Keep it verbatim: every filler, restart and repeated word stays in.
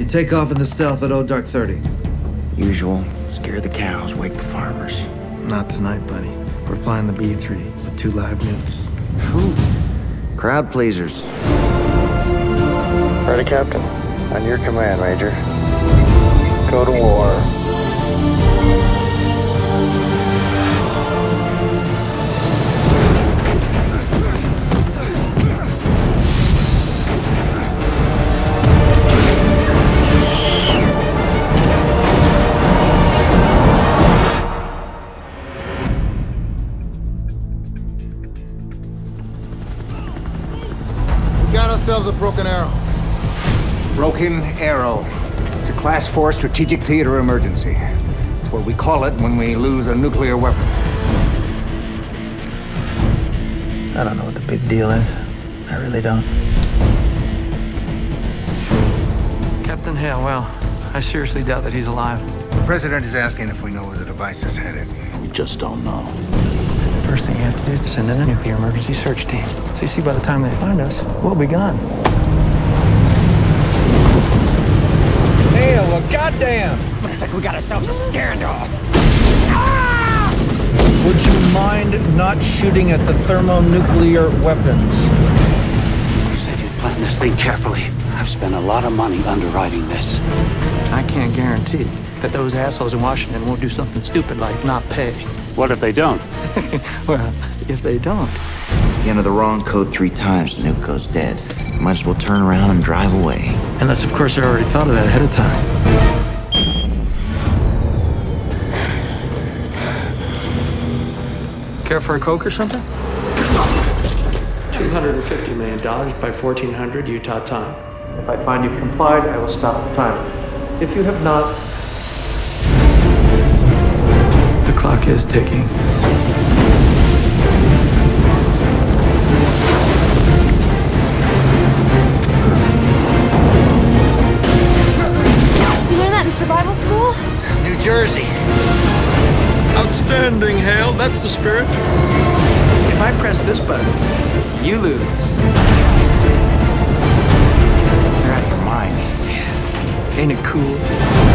You take off in the stealth at oh dark thirty. Usual. Scare the cows, wake the farmers. Not tonight, buddy. We're flying the B three with two live nukes. Crowd pleasers. Ready, Captain? On your command, Major. Go to war. Ourselves a Broken Arrow. Broken Arrow. It's a class four strategic theater emergency. It's what we call it when we lose a nuclear weapon. I don't know what the big deal is. I really don't. Captain Hale, well, I seriously doubt that he's alive. The President is asking if we know where the device is headed. We just don't know. First thing you have to do is to send in a nuclear emergency search team. So you see, by the time they find us, we'll be gone. Hell, well, goddamn! Looks like we got ourselves a standoff. Ah! Would you mind not shooting at the thermonuclear weapons? You said you'd planned this thing carefully. I've spent a lot of money underwriting this. I can't guarantee that those assholes in Washington won't do something stupid like not pay. What if they don't? Well, if they don't. If you enter the wrong code three times, the nuke goes dead. Might as well turn around and drive away. Unless, of course, they already thought of that ahead of time. Care for a Coke or something? two hundred fifty million dollars by fourteen hundred Utah time. If I find you've complied, I will stop the timer. If you have not, the clock is ticking. Survival school? New Jersey. Outstanding, Hale. That's the spirit. If I press this button, you lose. You're out of your mind. Ain't it cool?